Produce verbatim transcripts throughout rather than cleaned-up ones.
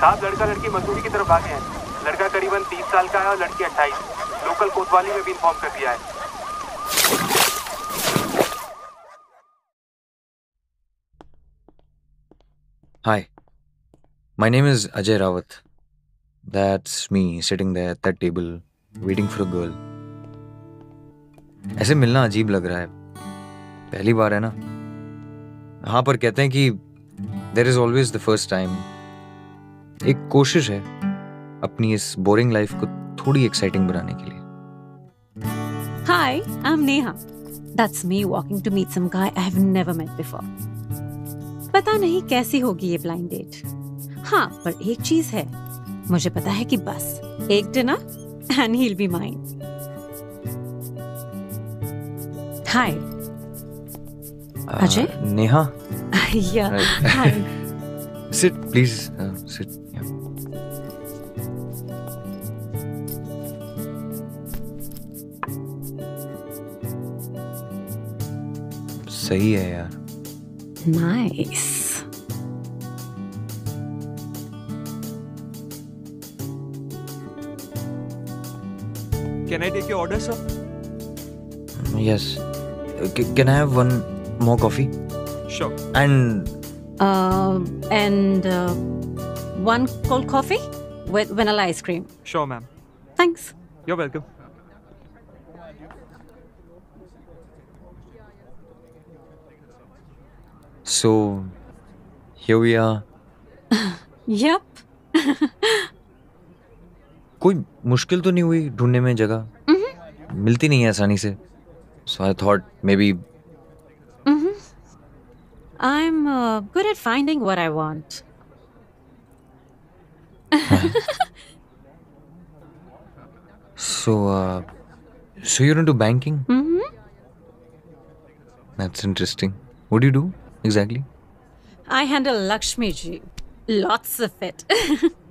साहब लड़का लड़की मजदूरी की तरफ भागे हैं। लड़का करीबन तीस साल का है और लड़की अट्ठाईस। लोकल कोतवाली में भी इन्फॉर्म कर दिया है। Hi, my name is Ajay Rawat. That's me sitting there at that table waiting for a girl. ऐसे मिलना अजीब लग रहा है, पहली बार है ना। हाँ, पर कहते हैं कि there is always the first time. एक कोशिश है अपनी इस boring life को थोड़ी exciting बनाने के लिए। Hi, I'm Neha. That's me walking to meet some guy I have never met before. पता नहीं कैसी होगी ये ब्लाइंड डेट। हाँ, पर एक चीज है, मुझे पता है कि बस एक dinner and he'll be mine. Hi. Uh, Ajay? Neha? Yeah. Right. Hi. Sit, please. Uh, sit. Yeah. सही है यार। Nice. Can I take your order, sir? Yes. C can I have one more coffee? Sure. And uh, and uh, one cold coffee with vanilla ice cream. Sure, ma'am. Thanks. You're welcome. So here we are. Yep. कोई मुश्किल तो नहीं हुई ढूंढने में जगह? mm-hmm. मिलती नहीं है आसानी से। So I thought maybe. Mm-hmm. I'm uh, good at finding what I want. so, uh, so you're into banking? Mm-hmm. That's interesting. What do you do exactly? I handle Lakshmi ji, lots of it.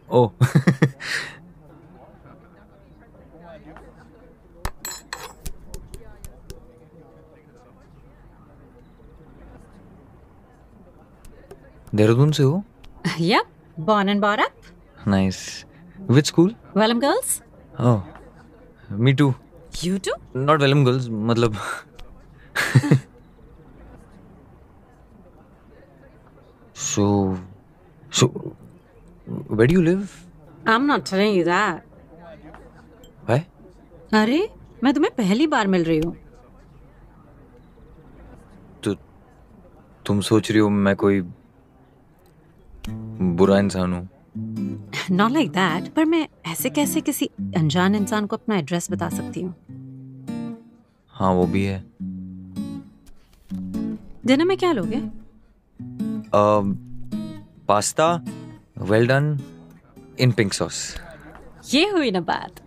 Oh. Dehradun se ho? Yep, born and brought up. Nice. Which school? Vellum girls. Oh, me too. You too? Not Vellum girls, matlab. so, so, where do you live? I'm not telling you that. Why? अरे मैं तुम्हें पहली बार मिल रही हूँ। तो तुम सोच रही हो मैं कोई बुरा इंसान हूँ? Not like that, पर मैं ऐसे कैसे किसी अनजान इंसान को अपना एड्रेस बता सकती हूँ? हाँ, वो भी है। डिनर में क्या लोगे? Pasta, well done, in pink sauce. ये हुई ना बात।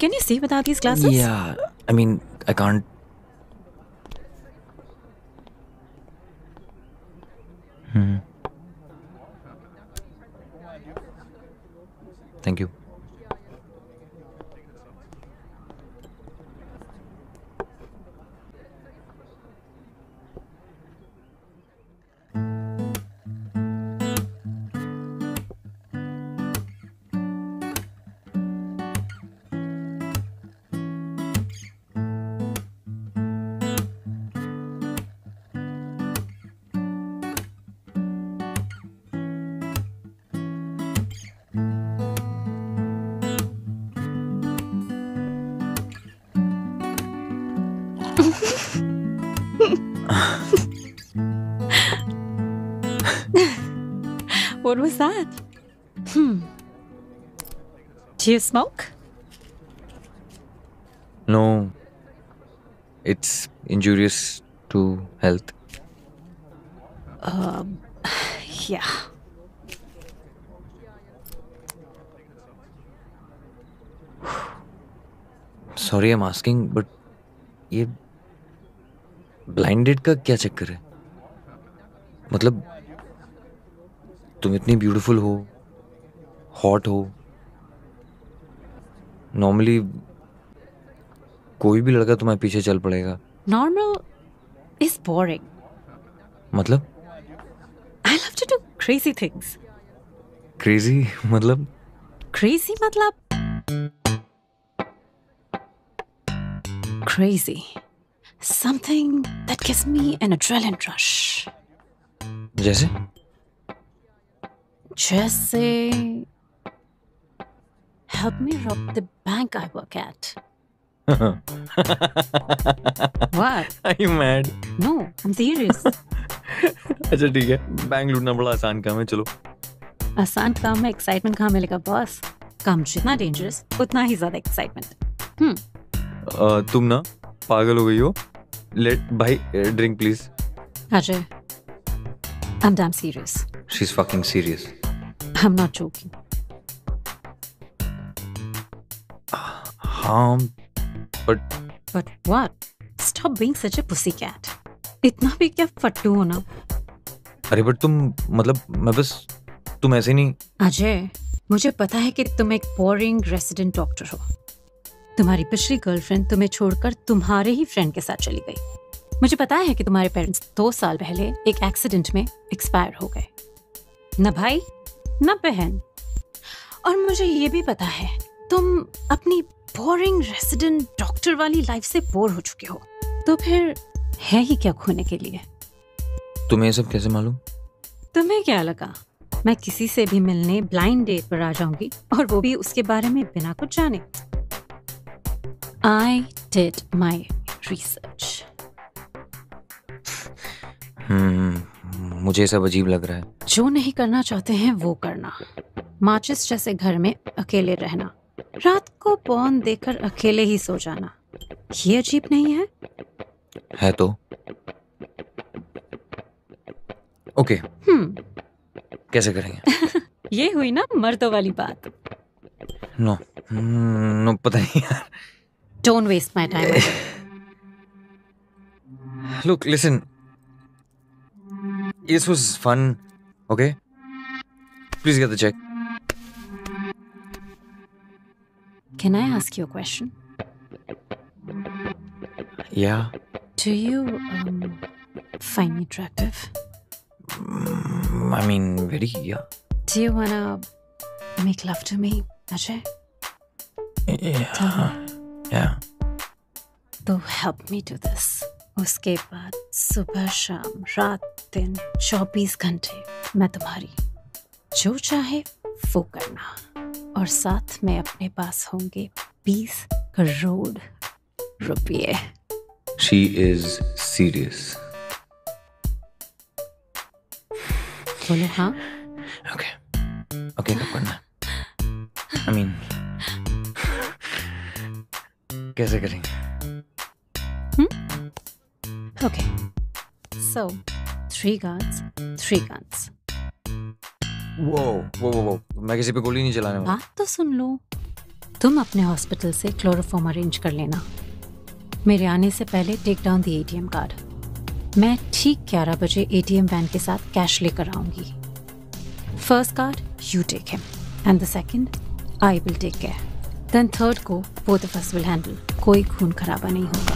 Can you see without these glasses? Yeah, I mean, I can't. Hmm. Thank you. What was that? Hmm. Do you smoke? No. It's injurious to health. Um, yeah. Sorry I'm asking, but ये blinded का क्या चक्कर है? मतलब तुम इतनी beautiful हो, hot हो, नॉर्मली कोई भी लड़का तुम्हारे पीछे चल पड़ेगा। Normal is boring. मतलब I love to do crazy things crazy मतलब क्रेजी मतलब crazy something that gives me an adrenaline rush. जैसे जैसे help me rob the bank I work at. What? Are you mad? No, I'm serious. अच्छा ठीक है, bank लूटना बड़ा आसान काम है, चलो. आसान काम में एक्साइटमेंट कहाँ मिलेगा बॉस? काम जितना डेंजरस उतना ही ज्यादा एक्साइटमेंट. हम्म. तुम ना पागल हो गई हो. Let भाई drink please. Ajay, I'm damn serious. She's fucking serious. I'm not joking. Um, but but what? Stop being such a pussycat. इतना भी क्या फट्टू हो ना? अरे बट तुम मतलब मैं बस तुम ऐसे नहीं. अजय, मुझे पता है कि तुम एक boring resident doctor हो. तुम्हारी पिछली गर्लफ्रेंड तुम्हें छोड़कर तुम्हारे ही फ्रेंड के साथ चली गई. मुझे पता है कि तुम्हारे पेरेंट्स दो साल पहले एक एक्सीडेंट में एक्सपायर हो गए. ना भाई ना बहन. और मुझे ये भी पता है तुम अपनी बोरिंग रेसिडेंट डॉक्टर वाली लाइफ से बोर हो चुके हो. तो फिर है ही क्या खोने के लिए? तुम्हें ये सब कैसे मालूम? तुम्हें क्या लगा मैं किसी से भी मिलने ब्लाइंड डेट पर आ जाऊंगी और वो भी उसके बारे में बिना कुछ जाने? I did my research. Hmm, मुझे सब अजीब लग रहा है. जो नहीं करना चाहते हैं वो करना. माचिस जैसे घर में अकेले रहना, रात को पॉर्न देखकर अकेले ही सो जाना, ये अजीब नहीं है? है तो. ओके. हम्म. कैसे करेंगे? ये हुई ना मर्दों वाली बात. नो, नो पता नहीं यार. Don't waste my time. Look, listen. This was fun, okay? Please get the check. Can I ask you a question? Yeah. Do you um, find me attractive? Mm, I mean, very, yeah. Do you wanna make love to me, Ajay? Yeah. Tell me. Yeah. तो help me do this. उसके बाद सुबह शाम रात दिन चौबीस घंटे मैं तुम्हारी. जो चाहे वो करना. और साथ में अपने पास होंगे बीस करोड़ रुपये. She is serious. बोलो हाँ. Okay. Okay कब करना? I mean. कैसे करेंगे? Okay, so three guns, three guns. वो, वो, वो, मैं किसी पे गोली नहीं चलाने वाला. बात तो सुन लो. तुम अपने हॉस्पिटल से क्लोरोफॉर्म अरेंज कर लेना. मेरे आने से पहले take down the ATM card. मैं ठीक ग्यारह बजे एटीएम वैन के साथ कैश लेकर आऊंगी. First card you take him and the second I will take care. Then third को both of us will handle. कोई खून खराबा नहीं होगा.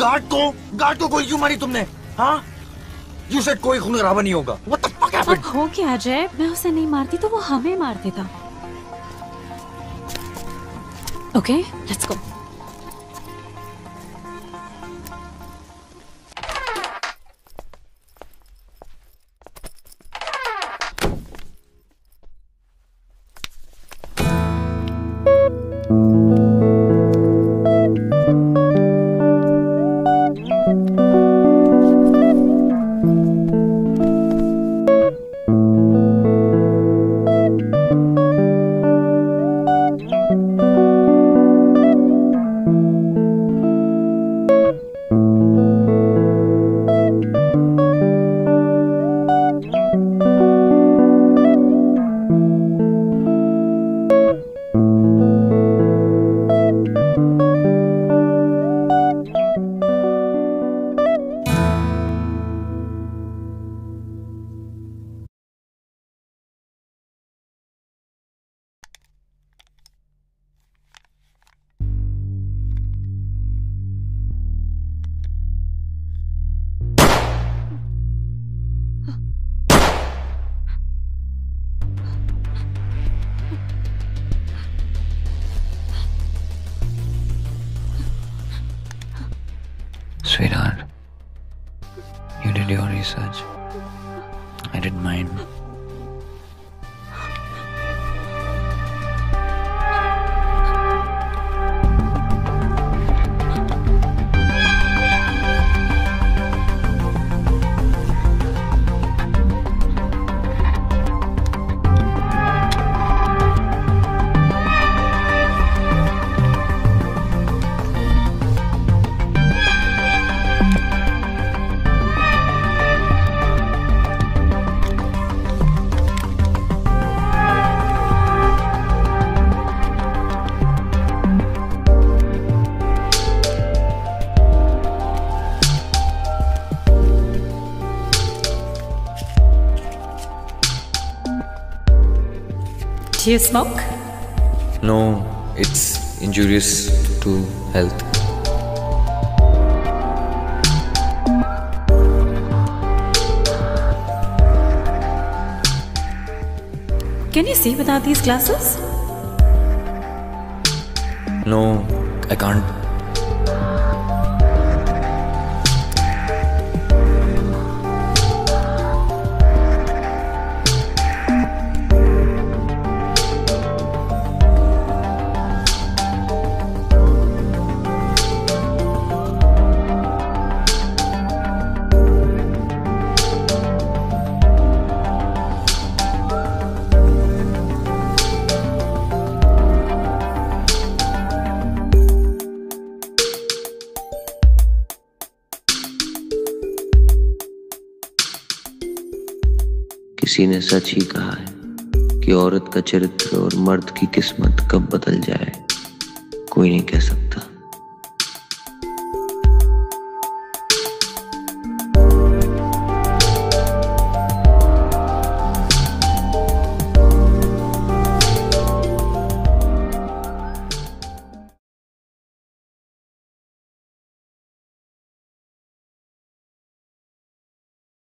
गार्ड को गार्ड को गोली क्यों मारी तुमने? हाँ यू सेड कोई खून खराबा नहीं होगा। What the fuck happened? अब हो क्या अजय, मैं उसे नहीं मारती तो वो हमें मार देता। Okay, let's go. Sweetheart, you did your research. I did mine. Do you smoke? No, it's injurious to health. Can you see without these glasses? No, I can't. किसी ने सच ही कहा है कि औरत का चरित्र और मर्द की किस्मत कब बदल जाए कोई नहीं कह सकता।